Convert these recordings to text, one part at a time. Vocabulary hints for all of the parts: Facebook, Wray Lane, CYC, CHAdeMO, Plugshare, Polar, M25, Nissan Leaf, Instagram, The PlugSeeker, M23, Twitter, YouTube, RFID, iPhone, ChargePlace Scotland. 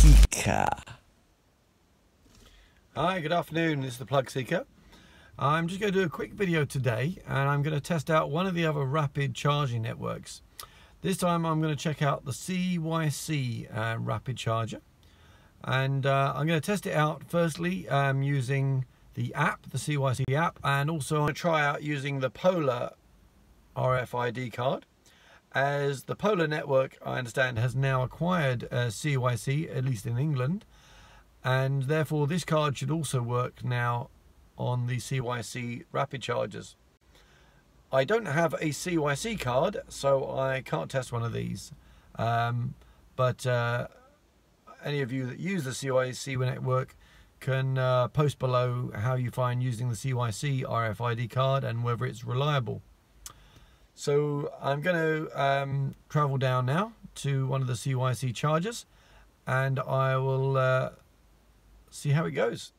PlugSeeker. Hi, good afternoon, this is the PlugSeeker. I'm just going to do a quick video today and I'm going to test out one of the other rapid charging networks. This time I'm going to check out the CYC rapid charger, and I'm going to test it out firstly using the app, the CYC app, and also I'm going to try out using the Polar RFID card, as the Polar network, I understand, has now acquired CYC, at least in England, and therefore this card should also work now on the CYC rapid chargers. I don't have a CYC card, so I can't test one of these, but any of you that use the CYC network can post below how you find using the CYC RFID card and whether it's reliable. So I'm going to travel down now to one of the CYC chargers and I will see how it goes.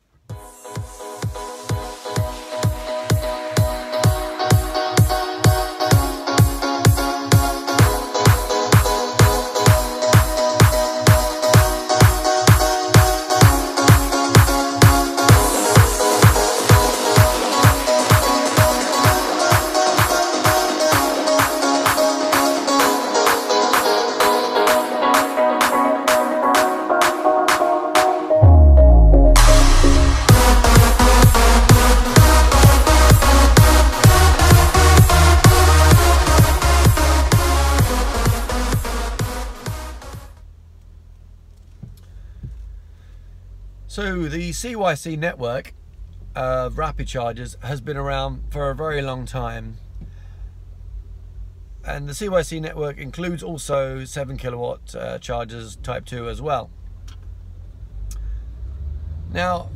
So the CYC network of rapid chargers has been around for a very long time, and the CYC network includes also 7 kilowatt chargers type 2 as well. Now,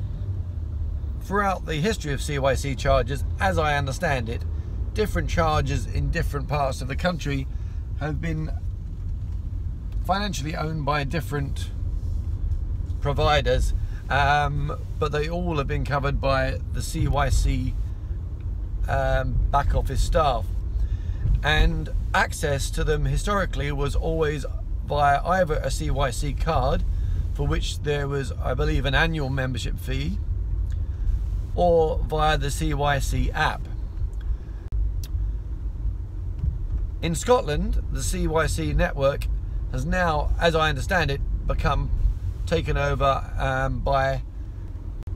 throughout the history of CYC chargers, as I understand it, different chargers in different parts of the country have been financially owned by different providers. But they all have been covered by the CYC back office staff, and access to them historically was always via either a CYC card, for which there was, I believe, an annual membership fee, or via the CYC app. In Scotland, the CYC network has now, as I understand it, become taken over by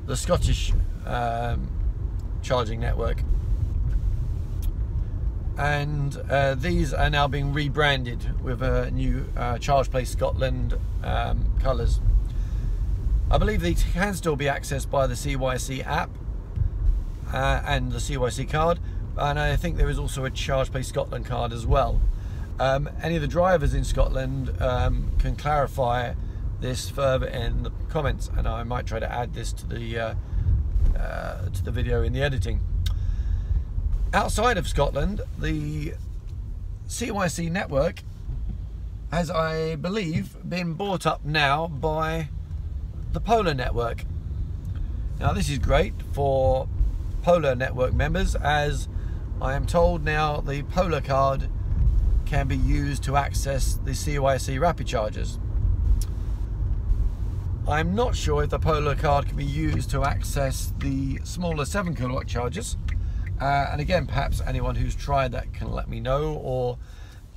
the Scottish charging network, and these are now being rebranded with a new ChargePlace Scotland colours. I believe these can still be accessed by the CYC app and the CYC card, and I think there is also a ChargePlace Scotland card as well. Any of the drivers in Scotland can clarify this further in the comments, and I might try to add this to the video in the editing. Outside of Scotland, the CYC network has, I believe, been bought up now by the Polar network. Now this is great for Polar network members, as I am told now the Polar card can be used to access the CYC rapid chargers. I'm not sure if the Polar card can be used to access the smaller 7 kilowatt chargers, and again, perhaps anyone who's tried that can let me know, or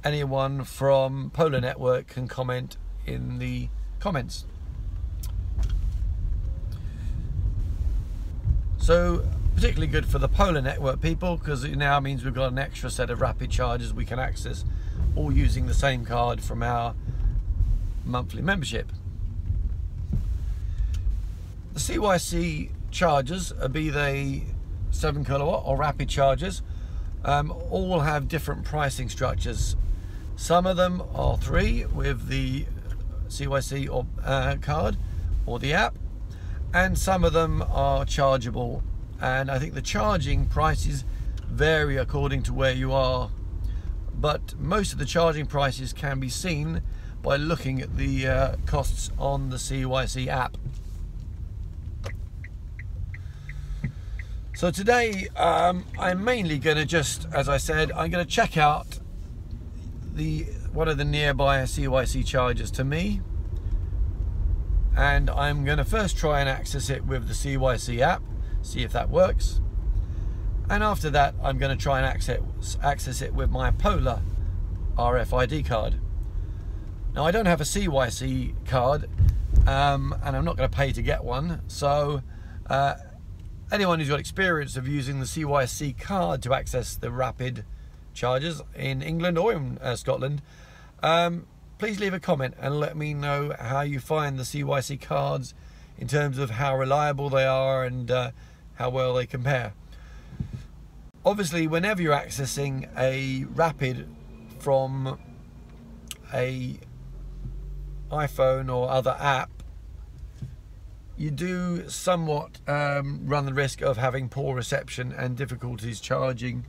anyone from Polar network can comment in the comments. So particularly good for the Polar network people, because it now means we've got an extra set of rapid chargers we can access, all using the same card from our monthly membership. The CYC chargers, be they 7 kilowatt or rapid chargers, all have different pricing structures. Some of them are free with the CYC or, card or the app, and some of them are chargeable, and I think the charging prices vary according to where you are, but most of the charging prices can be seen by looking at the costs on the CYC app. So today I'm mainly going to just, as I said, I'm going to check out one of the nearby CYC chargers to me, and I'm going to first try and access it with the CYC app, see if that works, and after that I'm going to try and access it with my Polar RFID card. Now I don't have a CYC card, and I'm not going to pay to get one, so anyone who's got experience of using the CYC card to access the rapid charges in England or in Scotland, please leave a comment and let me know how you find the CYC cards in terms of how reliable they are and how well they compare. Obviously, whenever you're accessing a rapid from a iPhone or other app, you do somewhat run the risk of having poor reception and difficulties charging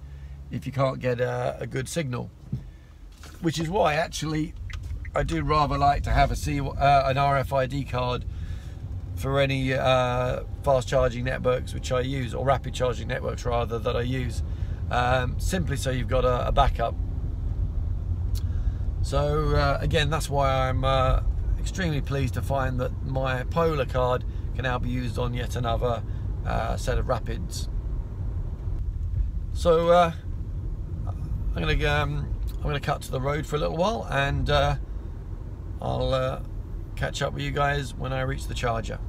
if you can't get a good signal, which is why actually I do rather like to have an RFID card for any fast charging networks which I use, or rapid charging networks rather, that I use, simply so you've got a backup. So again, that's why I'm extremely pleased to find that my Polar card can now be used on yet another set of rapids. So I'm gonna cut to the road for a little while, and I'll catch up with you guys when I reach the charger.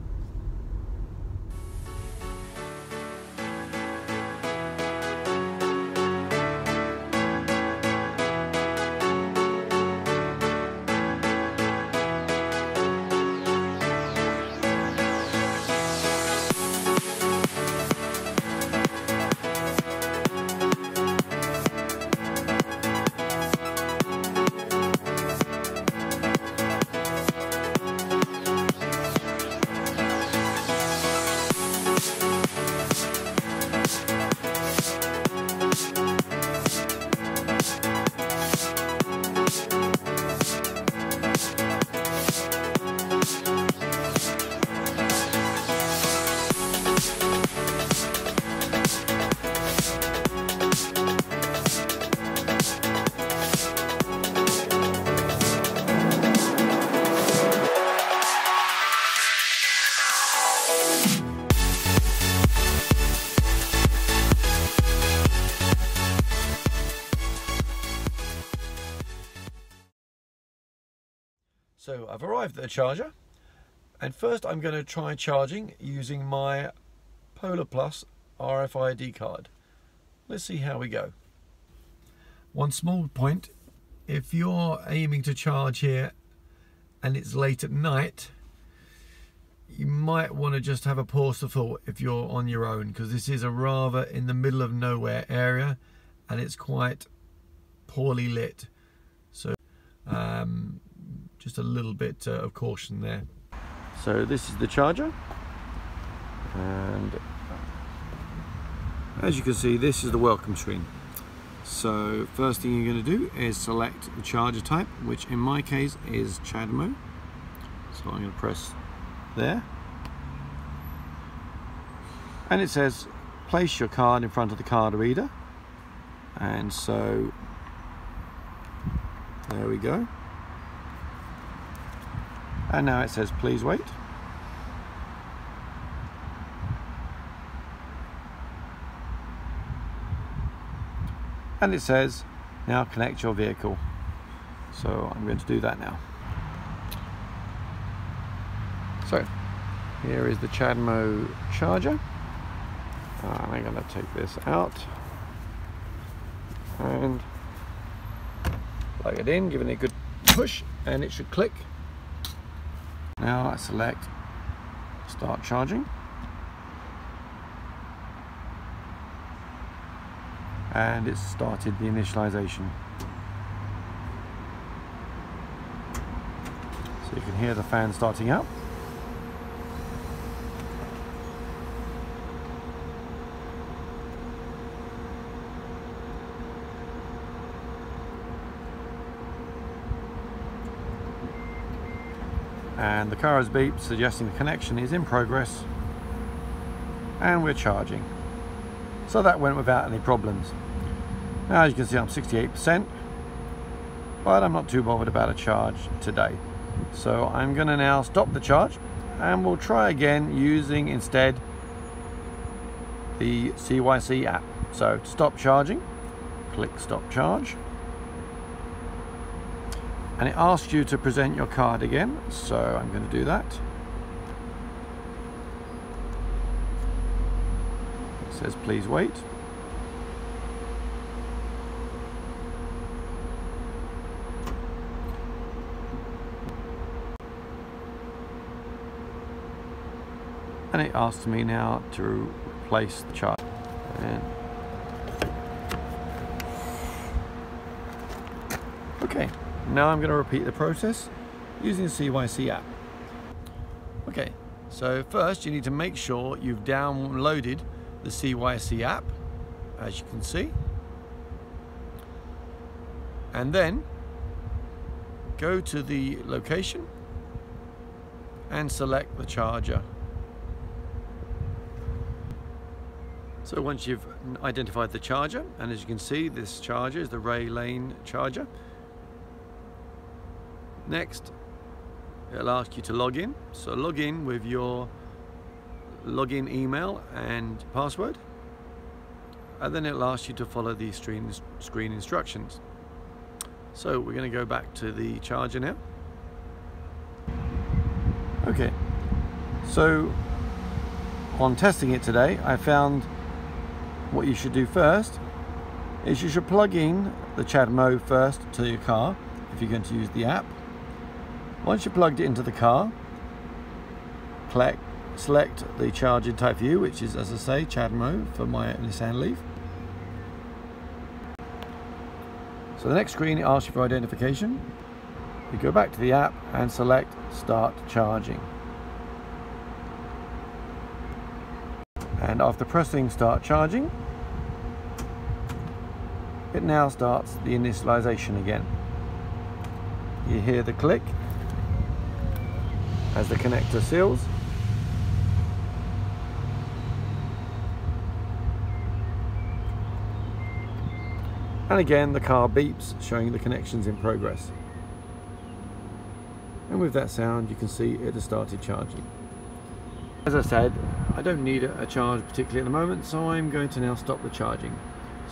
So I've arrived at the charger, and first I'm going to try charging using my Polar Plus RFID card. Let's see how we go. One small point, if you're aiming to charge here and it's late at night, you might want to just have a pause for thought if you're on your own, because this is a rather in the middle of nowhere area and it's quite poorly lit. So just a little bit of caution there. So this is the charger, and as you can see, this is the welcome screen. So first thing you're going to do is select the charger type, which in my case is CHAdeMO. So I'm going to press there, and it says place your card in front of the card reader, and so there we go. And now it says please wait. And it says now connect your vehicle. So I'm going to do that now. So here is the CHAdeMO charger. And I'm going to take this out and plug it in, giving it a good push, and it should click. Now I select start charging, and it's started the initialization. So you can hear the fan starting up. And the car has beeped, suggesting the connection is in progress, and we're charging. So that went without any problems. Now, as you can see, I'm 68%, but I'm not too bothered about a charge today. So I'm going to now stop the charge and we'll try again using instead the CYC app. So to stop charging, click stop charge, and it asks you to present your card again, so I'm going to do that. It says please wait. And it asks me now to replace the charge. Okay, now I'm going to repeat the process using the CYC app. Okay, so first you need to make sure you've downloaded the CYC app, as you can see. And then go to the location and select the charger. So once you've identified the charger, and as you can see, this charger is the Wray Lane charger. Next, it'll ask you to log in. So log in with your login email and password, and then it'll ask you to follow the screen instructions. So we're going to go back to the charger now. Okay, so on testing it today, I found what you should do first is you should plug in the CHAdeMO first to your car if you're going to use the app. Once you've plugged it into the car, select the charging type for you, which is, as I say, CHAdeMO for my Nissan Leaf. So the next screen, it asks you for identification. You go back to the app and select start charging. And after pressing start charging, it now starts the initialization again. You hear the click as the connector seals. And again, the car beeps, showing the connection's in progress. And with that sound, you can see it has started charging. As I said, I don't need a charge particularly at the moment, so I'm going to now stop the charging.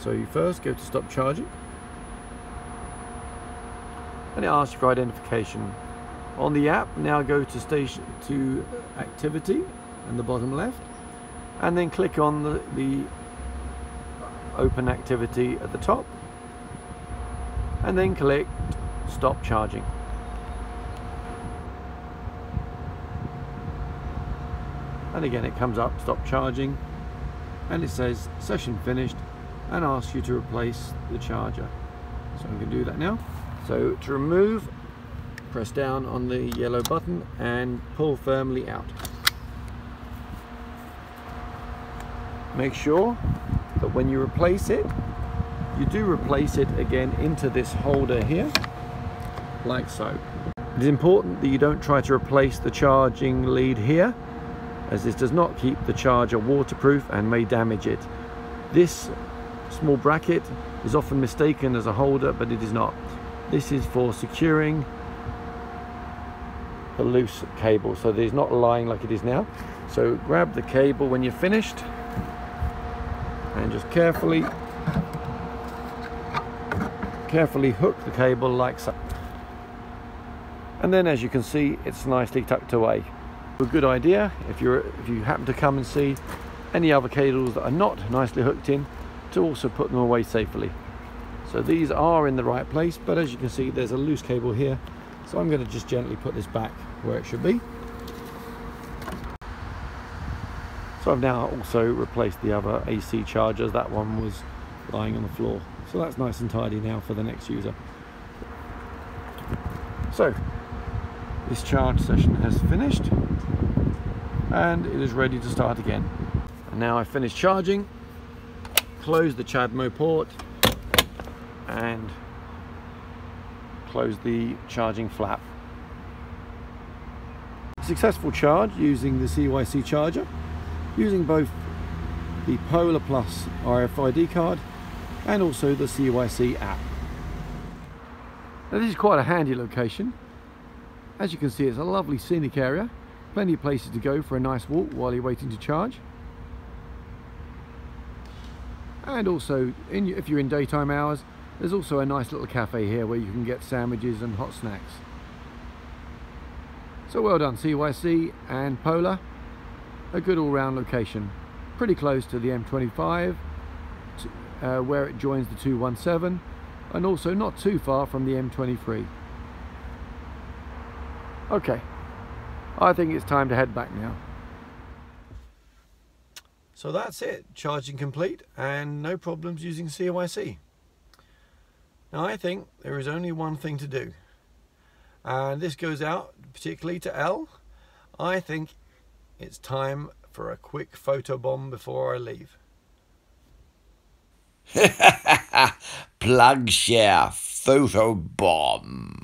So you first go to stop charging, and it asks you for identification. On the app, now go to station to activity in the bottom left, and then click on the open activity at the top, and then click stop charging. And again, it comes up stop charging, and it says session finished, and asks you to replace the charger. So I'm going to do that now. So to remove, press down on the yellow button and pull firmly out. Make sure that when you replace it, you do replace it again into this holder here, like so. It is important that you don't try to replace the charging lead here, as this does not keep the charger waterproof and may damage it. This small bracket is often mistaken as a holder, but it is not. This is for securing the loose cable, so that it's not lying like it is now. So grab the cable when you're finished, and just carefully hook the cable like so. And then, as you can see, it's nicely tucked away. A good idea, if you happen to come and see any other cables that are not nicely hooked in, to also put them away safely. So these are in the right place, but as you can see, there's a loose cable here, so I'm going to just gently put this back where it should be. So I've now also replaced the other AC chargers. That one was lying on the floor, so that's nice and tidy now for the next user. So this charge session has finished, and it is ready to start again. And now I've finished charging, close the CHAdeMO port, and close the charging flap. Successful charge using the CYC charger, using both the Polar Plus RFID card and also the CYC app. Now this is quite a handy location. As you can see, it's a lovely scenic area, Plenty of places to go for a nice walk while you're waiting to charge. And also, if you're in daytime hours, there's also a nice little cafe here where you can get sandwiches and hot snacks. So well done CYC and Polar, a good all-round location, pretty close to the M25 where it joins the 217, and also not too far from the M23. Okay, I think it's time to head back now. So that's it, charging complete and no problems using CYC. Now I think there is only one thing to do, and this goes out particularly to Elle. I think it's time for a quick photobomb before I leave. Plugshare photobomb.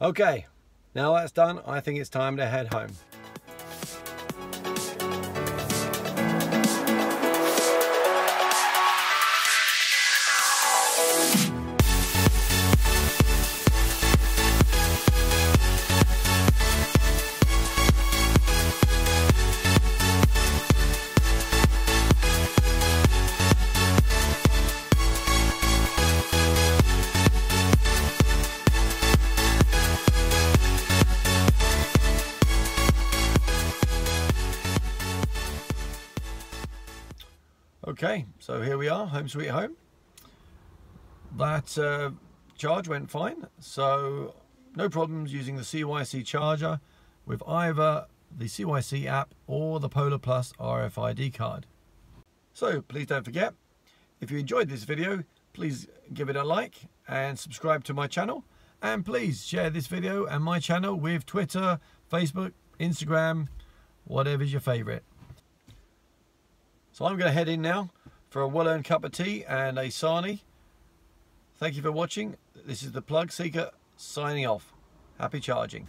Okay, now that's done, I think it's time to head home. Okay, so here we are, home sweet home. That charge went fine, so no problems using the CYC charger with either the CYC app or the Polar Plus RFID card. So please don't forget, if you enjoyed this video, please give it a like and subscribe to my channel, and please share this video and my channel with Twitter, Facebook, Instagram, whatever's your favorite. So I'm going to head in now for a well-earned cup of tea and a sarnie. Thank you for watching. This is the PlugSeeker signing off. Happy charging.